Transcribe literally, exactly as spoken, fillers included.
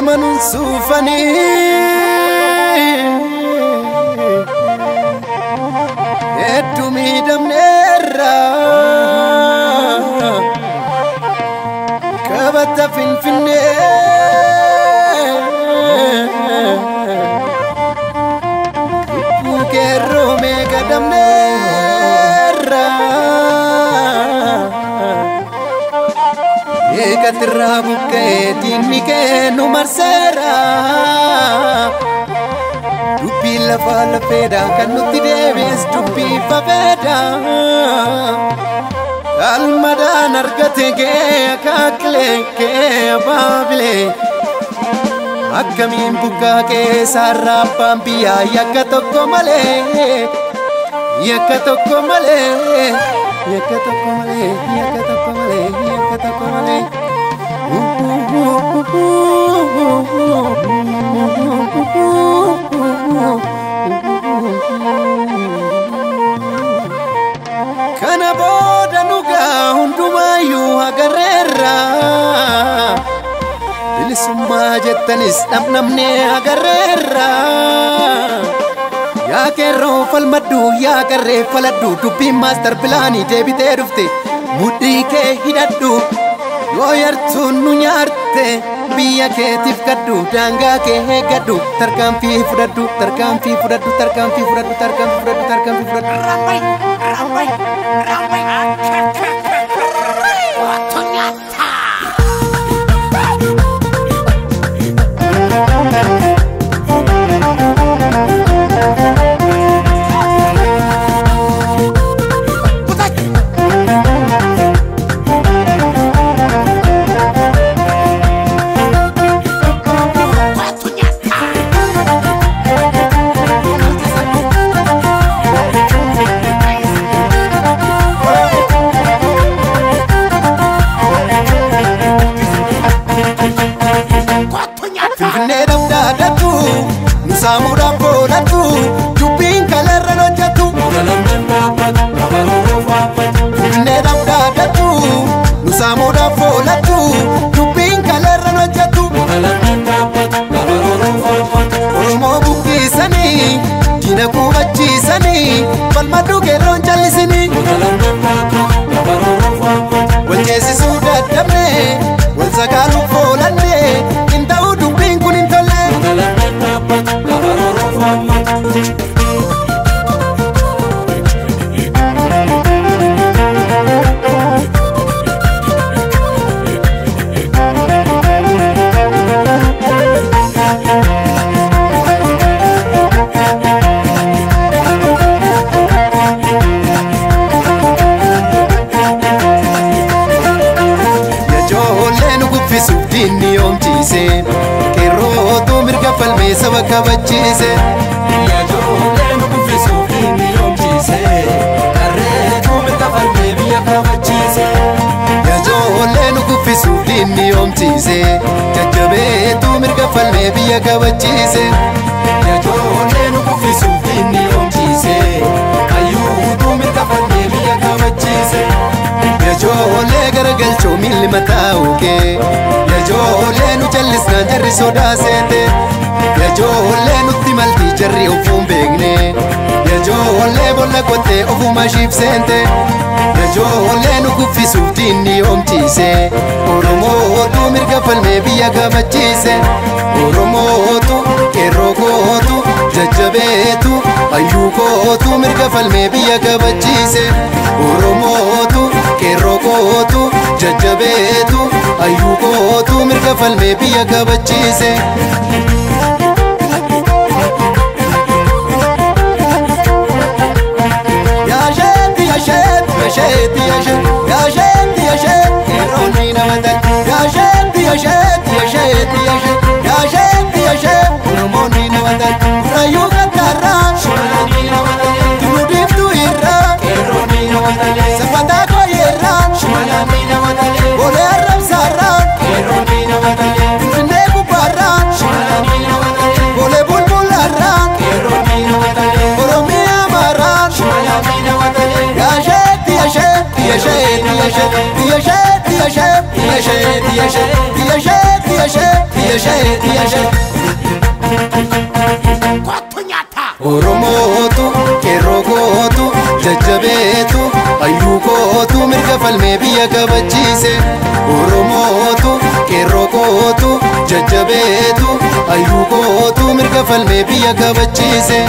من سوفني ادمي دم نرى كبت فين فين كيرو ميغا دم Katerra buketi mike no marsera Dupi la fala peda kanu ti deves dupi paveda Almadan argate ke akakle ke abable Akamin buka ke sarapam pia yakatokomale yakatokomale yakatokomale yakatokomale yakatokomale Kana boda nuga hundumayu agarrera Bilisumma jettanis namnamne agarrera Ya kerro falmaddu ya karre faladdu dubbi master plani debite dufte mudhi ke hidaddu Goyartu nunyarte biya ke tifkadu danga ke hegadu terkampi fudadu terkampi fudadu terkampi fudadu terkampi fudadu terkampi fudadu ramai ramai ramai يا شيخ يا شيخ يا شيخ يا شيخ يا شيخ يا شيخ يا شيخ يا شهد يا شهد ورموتو كروغوتو ججبيتو أيوكوتو مرقف المبيا كبجيسي ورموتو كروغوتو ججبيتو أيوكوتو مرقف المبيا كبجيسي